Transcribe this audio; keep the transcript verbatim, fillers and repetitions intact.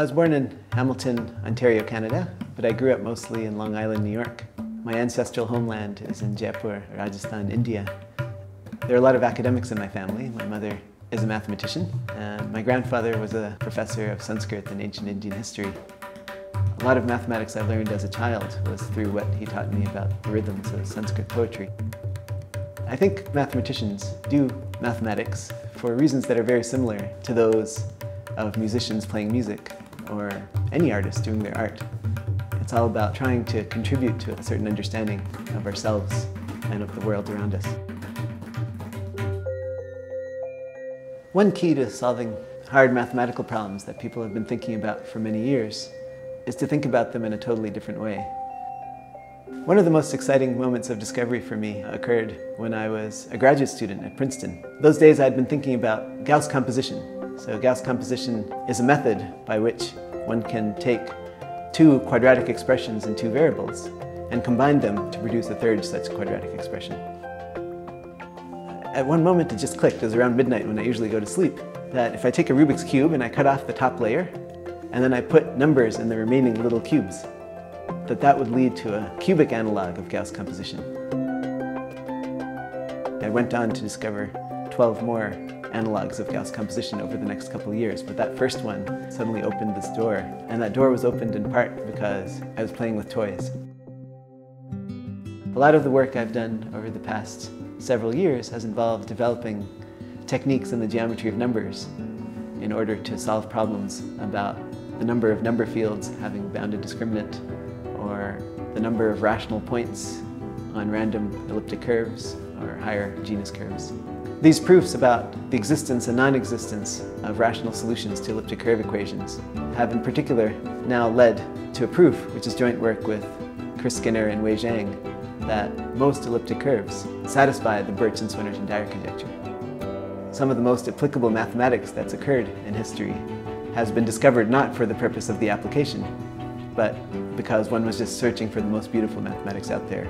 I was born in Hamilton, Ontario, Canada, but I grew up mostly in Long Island, New York. My ancestral homeland is in Jaipur, Rajasthan, India. There are a lot of academics in my family. My mother is a mathematician. Uh, my grandfather was a professor of Sanskrit and ancient Indian history. A lot of mathematics I learned as a child was through what he taught me about the rhythms of Sanskrit poetry. I think mathematicians do mathematics for reasons that are very similar to those of musicians playing music or any artist doing their art. It's all about trying to contribute to a certain understanding of ourselves and of the world around us. One key to solving hard mathematical problems that people have been thinking about for many years is to think about them in a totally different way. One of the most exciting moments of discovery for me occurred when I was a graduate student at Princeton. Those days I'd been thinking about Gauss composition. So Gauss composition is a method by which one can take two quadratic expressions in two variables and combine them to produce a third such quadratic expression. At one moment it just clicked. It was around midnight when I usually go to sleep, that if I take a Rubik's cube and I cut off the top layer, and then I put numbers in the remaining little cubes, that that would lead to a cubic analog of Gauss composition. I went on to discover twelve more analogs of Gauss composition over the next couple of years, but that first one suddenly opened this door, and that door was opened in part because I was playing with toys. A lot of the work I've done over the past several years has involved developing techniques in the geometry of numbers in order to solve problems about the number of number fields having bounded discriminant, or the number of rational points on random elliptic curves or higher genus curves. These proofs about the existence and non-existence of rational solutions to elliptic curve equations have in particular now led to a proof, which is joint work with Chris Skinner and Wei Zhang, that most elliptic curves satisfy the Birch and Swinnerton-Dyer conjecture. Some of the most applicable mathematics that's occurred in history has been discovered not for the purpose of the application, but because one was just searching for the most beautiful mathematics out there.